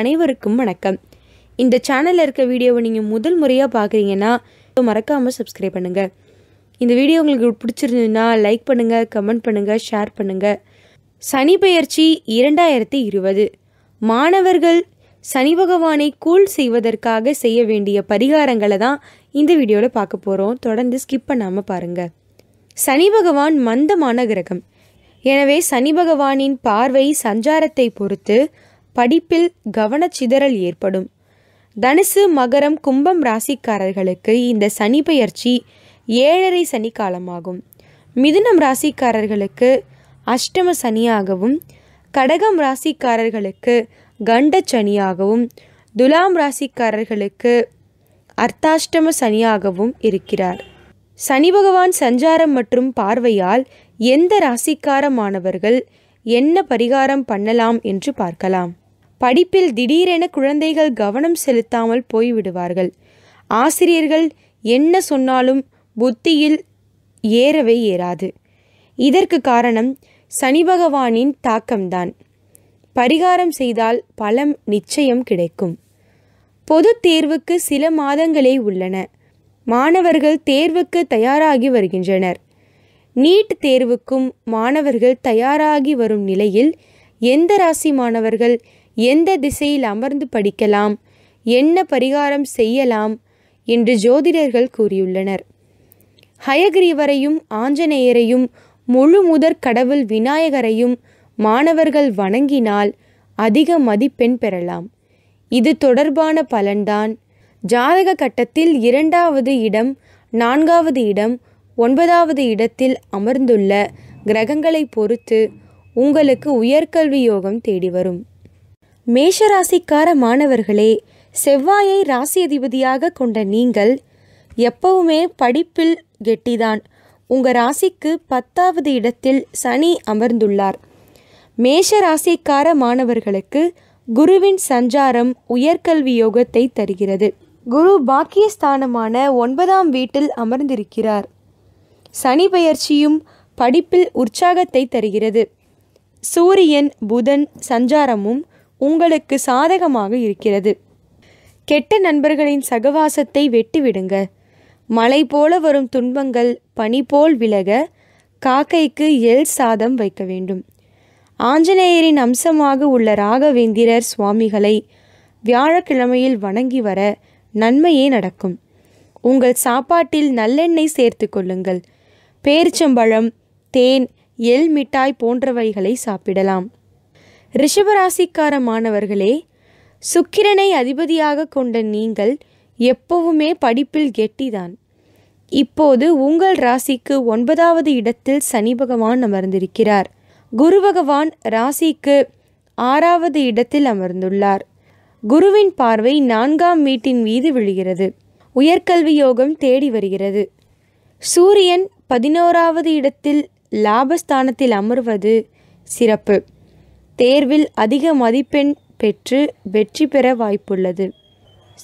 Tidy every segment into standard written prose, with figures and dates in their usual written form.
அனைவருக்கும் வணக்கம். இந்த சேனலில் இருக்க வீடியோவை நீங்கள் முதல் முறையாக பார்க்குறீங்கன்னா மறக்காமல் சப்ஸ்கிரைப் பண்ணுங்கள். இந்த வீடியோ உங்களுக்கு பிடிச்சிருந்ததுன்னா லைக் பண்ணுங்கள், கமெண்ட் பண்ணுங்கள், ஷேர் பண்ணுங்கள். சனிப்பெயர்ச்சி 2020 மாணவர்கள் சனி பகவானை கூல் செய்வதற்காக செய்ய வேண்டிய பரிகாரங்களை தான் இந்த வீடியோவில் பார்க்க போகிறோம். தொடர்ந்து ஸ்கிப் பண்ணாமல் பாருங்கள். சனி பகவான் மந்தமான கிரகம். எனவே சனி பகவானின் பார்வை சஞ்சாரத்தை பொறுத்து படிப்பில் கவனச்சிதறல் ஏற்படும். தனுசு, மகரம், கும்பம் ராசிக்காரர்களுக்கு இந்த சனி பெயர்ச்சி 7.5 சனி காலமாகும். மிதுனம் ராசிக்காரர்களுக்கு அஷ்டம சனியாகவும், கடகம் ராசிக்காரர்களுக்கு கண்ட சனியாகவும், துலாம் ராசிக்காரர்களுக்கு அர்த்தாஷ்டம சனியாகவும் இருக்கிறார். சனி பகவான் சஞ்சாரம் மற்றும் பார்வையால் எந்த ராசிக்காரமானவர்கள் என்ன பரிகாரம் பண்ணலாம் என்று பார்க்கலாம். படிப்பில் திடீரென குழந்தைகள் கவனம் செலுத்தாமல் போய்விடுவார்கள். ஆசிரியர்கள் என்ன சொன்னாலும் புத்தியில் ஏறவே ஏறாது. இதற்கு காரணம் சனி பகவானின் தாக்கம்தான். பரிகாரம் செய்தால் பலன் நிச்சயம் கிடைக்கும். பொது தேர்வுக்கு சில மாதங்களே உள்ளன. மாணவர்கள் தேர்வுக்கு தயாராகி வருகின்றனர். நீட் தேர்வுக்கும் மாணவர்கள் தயாராகி வரும் நிலையில் எந்த ராசி மாணவர்கள் எந்த திசையில் அமர்ந்து படிக்கலாம், என்ன பரிகாரம் செய்யலாம் என்று ஜோதிடர்கள் கூறியுள்ளனர். ஹயகிரீவரையும் ஆஞ்சநேயரையும் முழு முதற் கடவுள் விநாயகரையும் மாணவர்கள் வணங்கினால் அதிக மதிப்பெண் பெறலாம். இது தொடர்பான பலன்தான் ஜாதக கட்டத்தில் 2வது இடம், 4வது இடம், 9வது இடத்தில் அமர்ந்துள்ள கிரகங்களை பொறுத்து உங்களுக்கு உயர்கல்வி யோகம் தேடி வரும். மேஷராசிக்கார மாணவர்களே, செவ்வாயை ராசி அதிபதியாக கொண்ட நீங்கள் எப்பவுமே படிப்பில் கெட்டிதான். உங்கள் ராசிக்கு 10வது இடத்தில் சனி அமர்ந்துள்ளார். மேஷராசிக்கார மாணவர்களுக்கு குருவின் சஞ்சாரம் உயர்கல்வி யோகத்தை தருகிறது. குரு பாக்கியஸ்தானமான 9ஆம் வீட்டில் அமர்ந்திருக்கிறார். சனி பெயர்ச்சியும் படிப்பில் உற்சாகத்தை தருகிறது. சூரியன் புதன் சஞ்சாரமும் உங்களுக்கு சாதகமாக இருக்கிறது. கெட்ட நண்பர்களின் சகவாசத்தை வெட்டிவிடுங்க. மழை போல வரும் துன்பங்கள் பனி போல் விலக காக்கைக்கு எள் சாதம் வைக்க வேண்டும். ஆஞ்சநேயரின் அம்சமாக உள்ள ராகவேந்திரர் சுவாமிகளை வியாழக்கிழமையில் வணங்கி வர நன்மையே நடக்கும். உங்கள் சாப்பாட்டில் நல்லெண்ணெய் சேர்த்து கொள்ளுங்கள். பேரிச்சம்பழம், தேன், எள் மிட்டாய் போன்றவைகளை சாப்பிடலாம். ரிஷபராசிக்கார மாணவர்களே, சுக்கிரனை அதிபதியாக கொண்ட நீங்கள் எப்பவுமே படிப்பில் கெட்டிதான். இப்போது உங்கள் ராசிக்கு 9வது இடத்தில் சனி பகவான் அமர்ந்திருக்கிறார். குரு பகவான் ராசிக்கு 6வது இடத்தில் அமர்ந்துள்ளார். குருவின் பார்வை 4ஆம் வீட்டின் மீது விழுகிறது. உயர்கல்வி யோகம் தேடி வருகிறது. சூரியன் 11வது இடத்தில் லாபஸ்தானத்தில் அமர்வது சிறப்பு. தேர்வில் அதிக மதிப்பெண் பெற்று வெற்றி பெற வாய்ப்புள்ளது.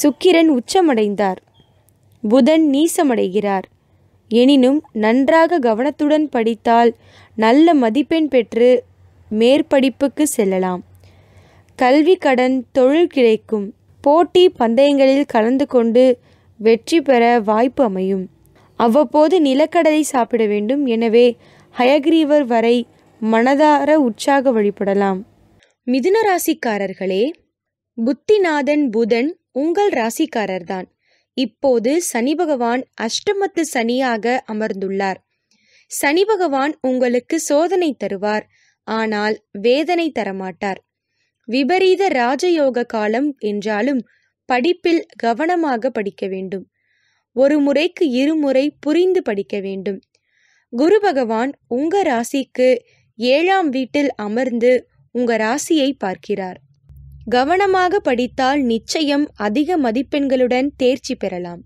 சுக்கிரன் உச்சமடைந்தார். புதன் நீசமடைகிறார். எனினும் நன்றாக கவனத்துடன் படித்தால் நல்ல மதிப்பெண் பெற்று மேற்படிப்புக்கு செல்லலாம். கல்வி கடன் தொழில் கிடைக்கும். போட்டி பந்தயங்களில் கலந்து கொண்டு வெற்றி பெற வாய்ப்பு அமையும். அவ்வப்போது நிலக்கடலை சாப்பிட வேண்டும். எனவே ஹயகிரீவர் வரை மனதார உற்சாக வழிபடலாம். மிதுன ராசிக்காரர்களே, புத்திநாதன் புதன் உங்கள் ராசிக்காரர்தான். இப்போது சனி பகவான் அஷ்டமத்து சனியாக அமர்ந்துள்ளார். சனி பகவான் உங்களுக்கு சோதனை தருவார், ஆனால் வேதனை தரமாட்டார். விபரீத ராஜயோக காலம் என்றாலும் படிப்பில் கவனமாக படிக்க வேண்டும். ஒரு முறைக்கு 2 முறை புரிந்து படிக்க வேண்டும். குரு பகவான் உங்க ராசிக்கு 7ஆம் வீட்டில் அமர்ந்து உங்க ராசியை பார்க்கிறார். கவனமாக படித்தால் நிச்சயம் அதிக மதிப்பெண்களுடன் தேர்ச்சி பெறலாம்.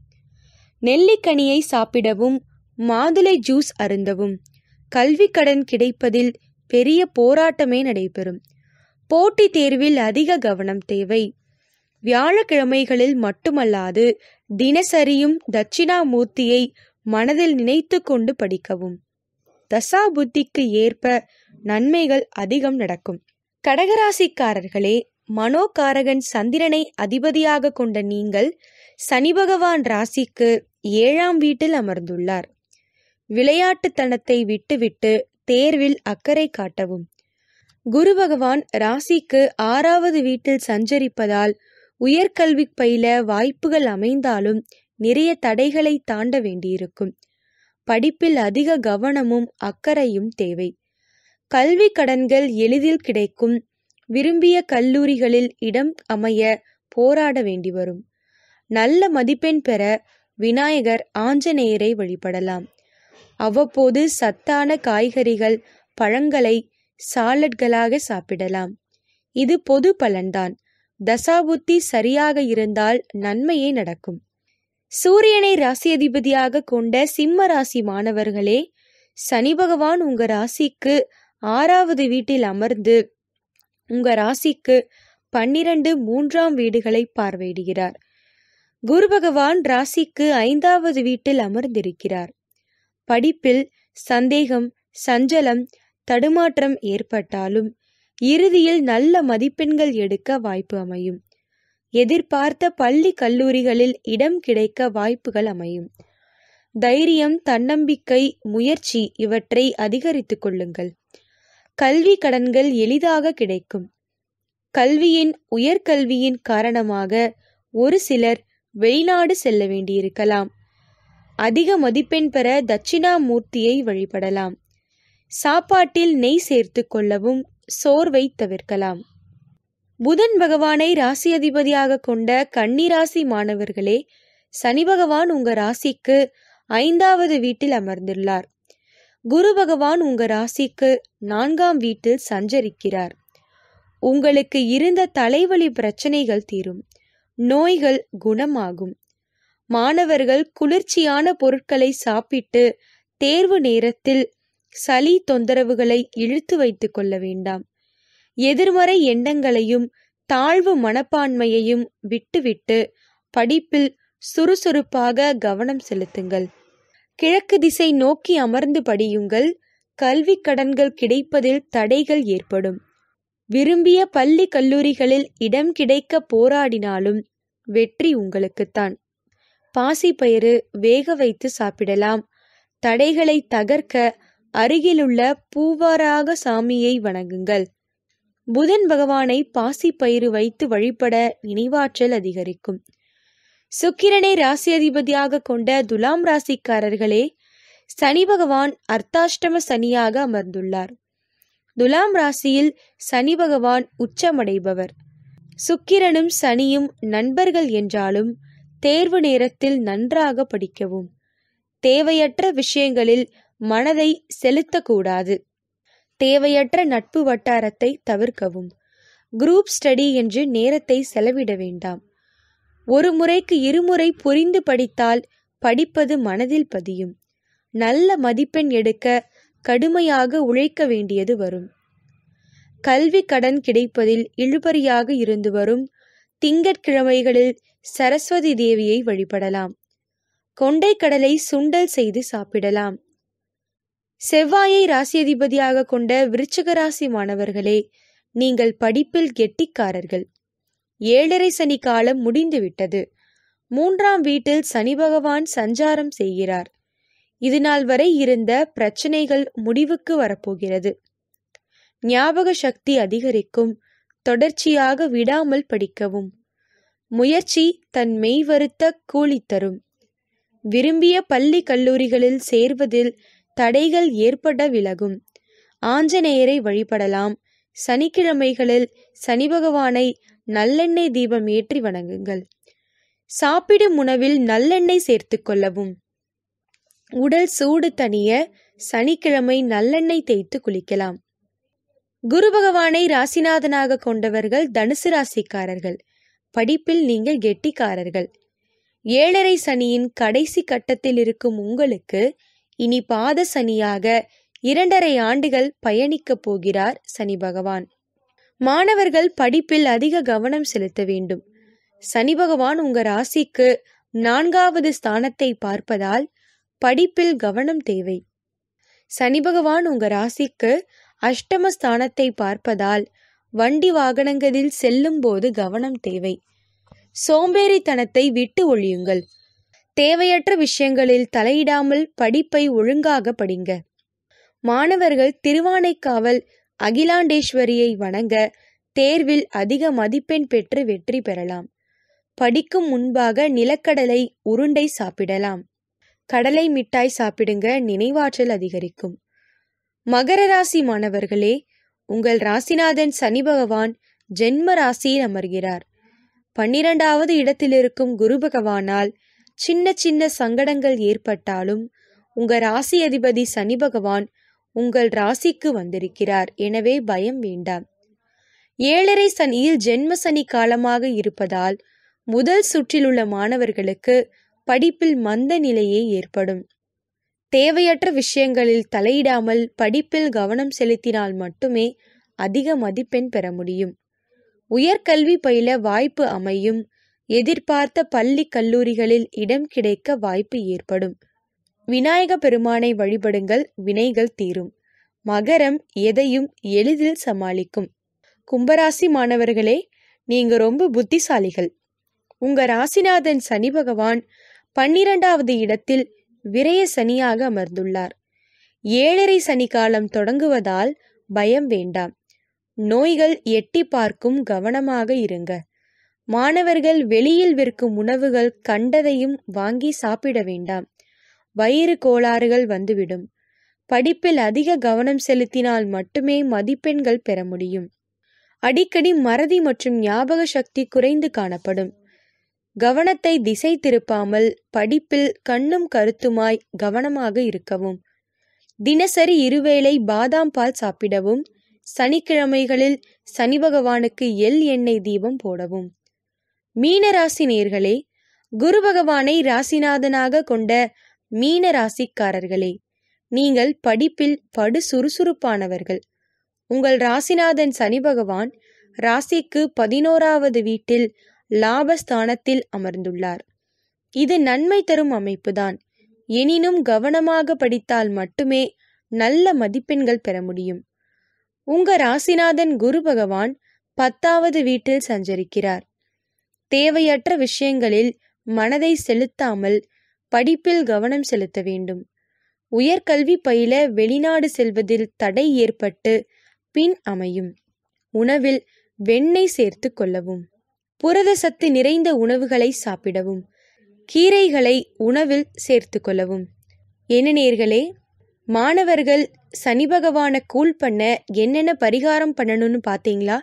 நெல்லிக்கனியை சாப்பிடவும் மாதுளை ஜூஸ் அருந்தவும் கல்வி கடன் கிடைப்பதில் பெரிய போராட்டமே நடைபெறும். போட்டி தேர்வில் அதிக கவனம் தேவை. வியாழக்கிழமைகளில் மட்டுமல்லாது தினசரியும் தட்சிணாமூர்த்தியை மனதில் நினைத்து கொண்டு படிக்கவும். தசாபுத்திக்கு ஏற்ப நன்மைகள் அதிகம் நடக்கும். கடகராசிக்காரர்களே, மனோகாரகன் சந்திரனை அதிபதியாக கொண்ட நீங்கள் சனி பகவான் ராசிக்கு 7ஆம் வீட்டில் அமர்ந்துள்ளார். விளையாட்டுத்தனத்தை விட்டுவிட்டு தேர்வில் அக்கறை காட்டவும். குரு பகவான் ராசிக்கு 6வது வீட்டில் சஞ்சரிப்பதால் உயர்கல்வி பயில வாய்ப்புகள் அமைந்தாலும் நிறைய தடைகளை தாண்ட வேண்டியிருக்கும். படிப்பில் அதிக கவனமும் அக்கறையும் தேவை. கல்வி கடன்கள் எளிதில் கிடைக்கும். விரும்பிய கல்லூரிகளில் இடம் அமைய போராட வேண்டி வரும். நல்ல மதிப்பெண் பெற விநாயகர் ஆஞ்சநேயரை வழிபடலாம். அவ்வப்போது சத்தான காய்கறிகள், பழங்களை சாலட்களாக சாப்பிடலாம். இது பொது பலன்தான். தசாபுத்தி சரியாக இருந்தால் நன்மையே நடக்கும். சூரியனை ராசியதிபதியாக கொண்ட சிம்ம ராசி மாணவர்களே, சனி பகவான் உங்க ராசிக்கு 6வது வீட்டில் அமர்ந்து உங்க ராசிக்கு 12, 3ஆம் வீடுகளை பார்வையிடுகிறார். குரு பகவான் ராசிக்கு 5வது வீட்டில் அமர்ந்திருக்கிறார். படிப்பில் சந்தேகம், சஞ்சலம், தடுமாற்றம் ஏற்பட்டாலும் இறுதியில் நல்ல மதிப்பெண்கள் எடுக்க வாய்ப்பு அமையும். எதிர்பார்த்த பள்ளி கல்லூரிகளில் இடம் கிடைக்க வாய்ப்புகள் அமையும். தைரியம், தன்னம்பிக்கை, முயற்சி இவற்றை அதிகரித்துக் கொள்ளுங்கள். கல்வி கடன்கள் எளிதாக கிடைக்கும். உயர்கல்வியின் காரணமாக ஒரு சிலர் வெளிநாடு செல்ல வேண்டியிருக்கலாம். அதிக மதிப்பெண் பெற தட்சிணாமூர்த்தியை வழிபடலாம். சாப்பாட்டில் நெய் சேர்த்து கொள்ளவும். சோர்வை தவிர்க்கலாம். புதன் பகவானை ராசி அதிபதியாக கொண்ட கன்னிராசி மாணவர்களே, சனி பகவான் உங்க ராசிக்கு 5வது வீட்டில் அமர்ந்துள்ளார். குரு பகவான் உங்க ராசிக்கு 4ஆம் வீட்டில் சஞ்சரிக்கிறார். உங்களுக்கு இருந்த தலைவலி பிரச்சனைகள் தீரும். நோய்கள் குணமாகும். மாணவர்கள் குளிர்ச்சியான பொருட்களை சாப்பிட்டு தேர்வு நேரத்தில் சளி தொந்தரவுகளை இழுத்து வைத்துக் கொள்ள வேண்டாம். எதிர்மறை எண்ணங்களையும் தாழ்வு மனப்பான்மையையும் விட்டுவிட்டு படிப்பில் சுறுசுறுப்பாக கவனம் செலுத்துங்கள். கிழக்கு திசை நோக்கி அமர்ந்து படியுங்கள். கல்வி கடன்கள் கிடைப்பதில் தடைகள் ஏற்படும். விரும்பிய பள்ளி கல்லூரிகளில் இடம் கிடைக்க போராடினாலும் வெற்றி உங்களுக்குத்தான். பாசிப்பயிறு வேக வைத்து சாப்பிடலாம். தடைகளை தகர்க்க அருகிலுள்ள பூவாராக சாமியை வணங்குங்கள். புதன் பகவானை பாசிப்பயிறு வைத்து வழிபட நினைவாற்றல் அதிகரிக்கும். சுக்கிரனை ராசியதிபதியாக கொண்ட துலாம் ராசிக்காரர்களே, சனி பகவான் அர்த்தாஷ்டம சனியாக அமர்ந்துள்ளார். துலாம் ராசியில் சனி பகவான் உச்சமடைபவர். சுக்கிரனும் சனியும் நண்பர்கள் என்றாலும் தேர்வு நேரத்தில் நன்றாக படிக்கவும். தேவையற்ற விஷயங்களில் மனதை செலுத்தக்கூடாது. தேவையற்ற நட்பு வட்டாரத்தை தவிர்க்கவும். குரூப் ஸ்டடி என்று நேரத்தை செலவிட வேண்டாம். ஒரு முறைக்கு 2முறை புரிந்து படித்தால் படிப்பது மனதில் பதியும். நல்ல மதிப்பெண் எடுக்க கடுமையாக உழைக்க வேண்டியது வரும். கல்வி கடன் கிடைப்பதில் இழுபறியாக இருந்து வரும். திங்கட்கிழமைகளில் சரஸ்வதி தேவியை வழிபடலாம். கொண்டைக்கடலை சுண்டல் செய்து சாப்பிடலாம். செவ்வாயை ராசியதிபதியாக கொண்ட விருச்சிக ராசி மாணவர்களே, நீங்கள் படிப்பில் கெட்டிக்காரர்கள். 7.5 சனி காலம் முடிந்துவிட்டது. 3ஆம் வீட்டில் சனி பகவான் சஞ்சாரம் செய்கிறார். இது நாள் வரை இருந்த பிரச்சனைகள் முடிவுக்கு வரப்போகிறது. ஞாபக சக்தி அதிகரிக்கும். தொடர்ச்சியாக விடாமல் படிக்கவும். முயற்சி தன் மெய்வருத்த கூலி தரும். விரும்பிய பள்ளி கல்லூரிகளில் சேர்வதில் தடைகள் ஏற்பட விலகும். ஆஞ்சநேயரை வழிபடலாம். சனிக்கிழமைகளில் சனி பகவானை நல்லெண்ணெய் தீபம் ஏற்றி வணங்குங்கள். சாப்பிடும் உணவில் நல்லெண்ணெய் சேர்த்து கொள்ளவும். உடல் சூடு தணிய சனிக்கிழமை நல்லெண்ணெய் தேய்த்து குளிக்கலாம். குரு பகவானை ராசிநாதனாக கொண்டவர்கள் தனுசு ராசிக்காரர்கள். படிப்பில் நீங்கள் கெட்டிக்காரர்கள். 7.5 சனியின் கடைசி கட்டத்தில் இருக்கும் உங்களுக்கு இனி பாத சனியாக 2.5 ஆண்டுகள் பயணிக்க போகிறார் சனி பகவான். மாணவர்கள் படிப்பில் அதிக கவனம் செலுத்த வேண்டும். சனி பகவான் உங்க ராசிக்கு 4வது ஸ்தானத்தை பார்ப்பதால் படிப்பில் கவனம் தேவை. சனி பகவான் உங்க ராசிக்கு 8ம ஸ்தானத்தை பார்ப்பதால் வண்டி வாகனங்களில் செல்லும் போது கவனம் தேவை. சோம்பேறித்தனத்தை விட்டு ஒழியுங்கள். தேவையற்ற விஷயங்களில் தலையிடாமல் படிப்பை ஒழுங்காக படிங்க. மாணவர்கள் திருவானைக்காவல் அகிலாண்டேஸ்வரியை வணங்க. தேர்வில் அதிக மதிப்பெண் பெற்று வெற்றி பெறலாம். படிக்கும் முன்பாக நிலக்கடலை உருண்டை சாப்பிடலாம். கடலை மிட்டாய் சாப்பிடுங்க, நினைவாற்றல் அதிகரிக்கும். மகர ராசி மாணவர்களே, உங்கள் ராசிநாதன் சனி பகவான் ஜென்ம ராசியில் அமர்கிறார். 12வது இடத்திலிருக்கும் குரு பகவானால் சின்ன சின்ன சங்கடங்கள் ஏற்பட்டாலும் உங்கள் ராசி அதிபதி சனி பகவான் உங்கள் ராசிக்கு வந்திருக்கிறார். எனவே பயம் வேண்டாம். 7.5 சனியில் ஜென்ம சனி காலமாக இருப்பதால் முதல் சுற்றிலுள்ள மாணவர்களுக்கு படிப்பில் மந்த நிலையே ஏற்படும். தேவையற்ற விஷயங்களில் தலையிடாமல் படிப்பில் கவனம் செலுத்தினால் மட்டுமே அதிக மதிப்பெண் பெற முடியும். உயர்கல்வி பயில வாய்ப்பு அமையும். எதிர்பார்த்த பள்ளி கல்லூரிகளில் இடம் கிடைக்க வாய்ப்பு ஏற்படும். விநாயக பெருமானை வழிபடுங்கள், வினைகள் தீரும். மகரம் எதையும் எளிதில் சமாளிக்கும். கும்பராசி மாணவர்களே, நீங்க ரொம்ப புத்திசாலிகள். உங்க ராசிநாதன் சனி பகவான் 12வது இடத்தில் விரய சனியாக அமர்ந்துள்ளார். 7.5 சனி காலம் தொடங்குவதால் பயம் வேண்டாம். நோய்கள் எட்டி பார்க்கும், கவனமாக இருங்க. மாணவர்கள் வெளியில் விற்கும் உணவுகள் கண்டதையும் வாங்கி சாப்பிட வேண்டாம். வயிறு கோளாறுகள் வந்துவிடும். படிப்பில் அதிக கவனம் செலுத்தினால் மட்டுமே மதிப்பெண்கள் பெற முடியும். அடிக்கடி மறதி மற்றும் ஞாபக சக்தி குறைந்து காணப்படும். கவனத்தை திசை திருப்பாமல் படிப்பில் கண்ணும் கருத்துமாய் கவனமாக இருக்கவும். தினசரி இருவேளை பாதாம் பால் சாப்பிடவும். சனிக்கிழமைகளில் சனி பகவானுக்கு எள் எண்ணெய் தீபம் போடவும். மீனராசி நேயர்களே, குரு பகவானை ராசிநாதனாக கொண்ட மீன ராசிக்காரர்களே, நீங்கள் படிப்பில் படு சுறுசுறுப்பானவர்கள். உங்கள் ராசிநாதன் சனி பகவான் ராசிக்கு 11வது வீட்டில் லாபஸ்தானத்தில் அமர்ந்துள்ளார். இது நன்மை தரும் அமைப்புதான். எனினும் கவனமாக படித்தால் மட்டுமே நல்ல மதிப்பெண்கள் பெற முடியும். உங்க ராசிநாதன் குரு பகவான் 10வது வீட்டில் சஞ்சரிக்கிறார். தேவையற்ற விஷயங்களில் மனதை செலுத்தாமல் படிப்பில் கவனம் செலுத்த வேண்டும். உயர்கல்வி பயில வெளிநாடு செல்வதில் தடை ஏற்பட்டு பின் அமையும். உணவில் வெண்ணெய் சேர்த்து கொள்ளவும். புரத சத்து நிறைந்த உணவுகளை சாப்பிடவும். கீரைகளை உணவில் சேர்த்து கொள்ளவும். என்ன நேர்களே, மாணவர்கள் சனி பகவானை கூல் பண்ண என்னென்ன பரிகாரம் பண்ணணும்னு பார்த்தீங்களா?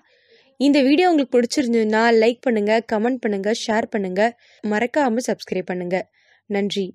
இந்த வீடியோ உங்களுக்கு பிடிச்சிருந்ததுன்னா லைக் பண்ணுங்கள், கமெண்ட் பண்ணுங்கள், ஷேர் பண்ணுங்கள். மறக்காமல் சப்ஸ்கிரைப் பண்ணுங்கள். நன்றி.